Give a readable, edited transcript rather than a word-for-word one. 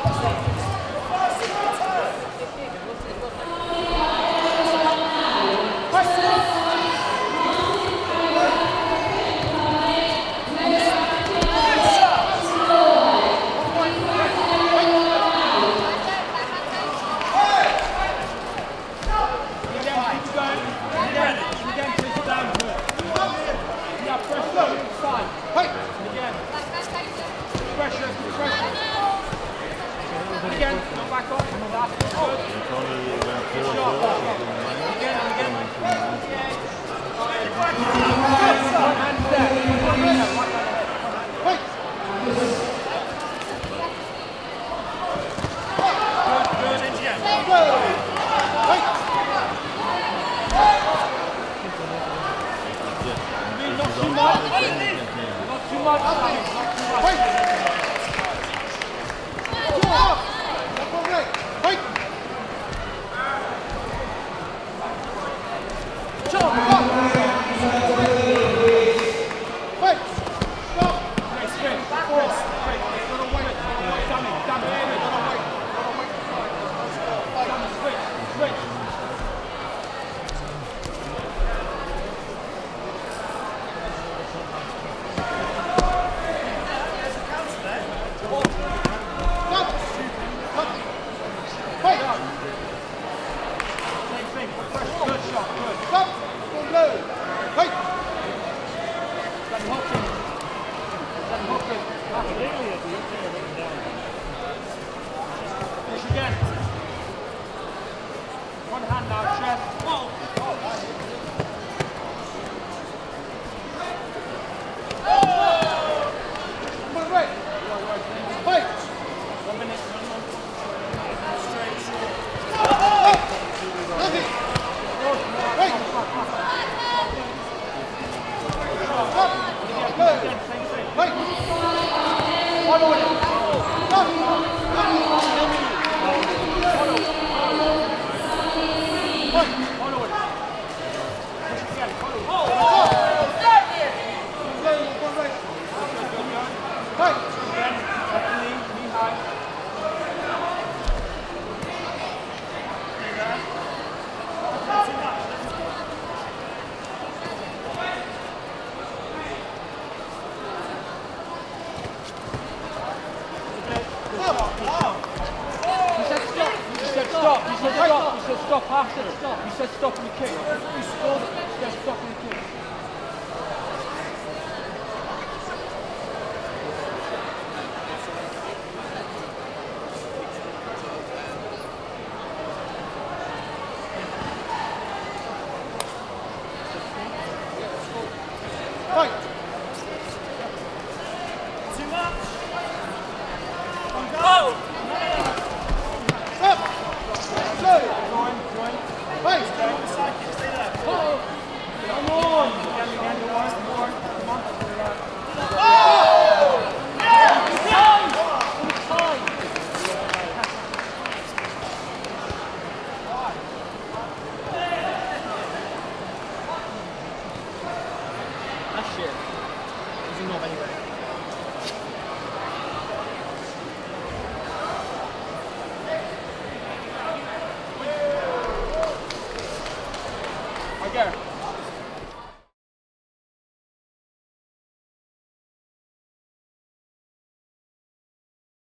Come on! Come on! Come on!